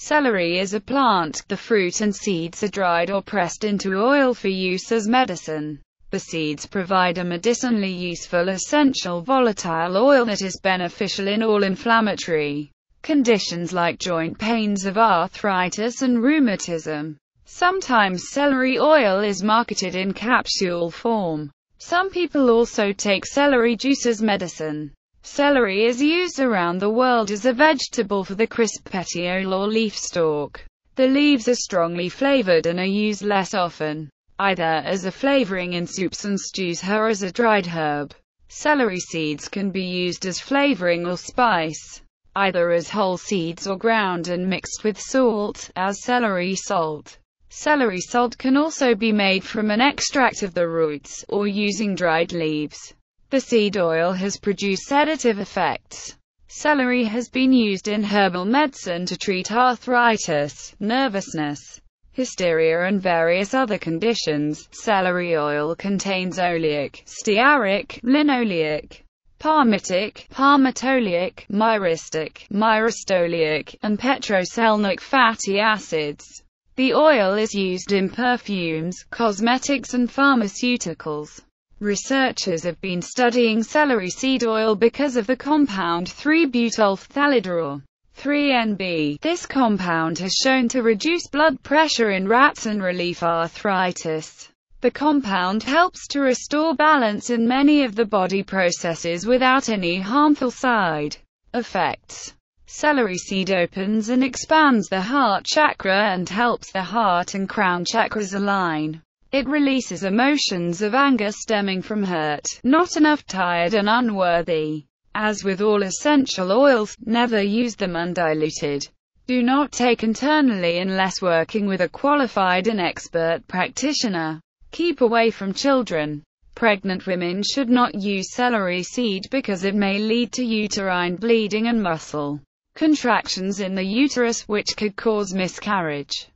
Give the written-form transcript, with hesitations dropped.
Celery is a plant. The fruit and seeds are dried or pressed into oil for use as medicine. The seeds provide a medicinally useful essential volatile oil that is beneficial in all inflammatory conditions like joint pains of arthritis and rheumatism. Sometimes celery oil is marketed in capsule form. Some people also take celery juice as medicine. Celery is used around the world as a vegetable for the crisp petiole or leaf stalk. The leaves are strongly flavored and are used less often, either as a flavoring in soups and stews or as a dried herb. Celery seeds can be used as flavoring or spice, either as whole seeds or ground and mixed with salt, as celery salt. Celery salt can also be made from an extract of the roots, or using dried leaves. The seed oil has produced sedative effects. Celery has been used in herbal medicine to treat arthritis, nervousness, hysteria and various other conditions. Celery oil contains oleic, stearic, linoleic, palmitic, palmitolic, myristic, myristoleic, and petroselnic fatty acids. The oil is used in perfumes, cosmetics and pharmaceuticals. Researchers have been studying celery seed oil because of the compound 3-butylphthalidiol, 3NB. This compound has shown to reduce blood pressure in rats and relieve arthritis. The compound helps to restore balance in many of the body processes without any harmful side effects. Celery seed opens and expands the heart chakra and helps the heart and crown chakras align. It releases emotions of anger stemming from hurt, not enough, tired and unworthy. As with all essential oils, never use them undiluted. Do not take internally unless working with a qualified and expert practitioner. Keep away from children. Pregnant women should not use celery seed because it may lead to uterine bleeding and muscle contractions in the uterus, which could cause miscarriage.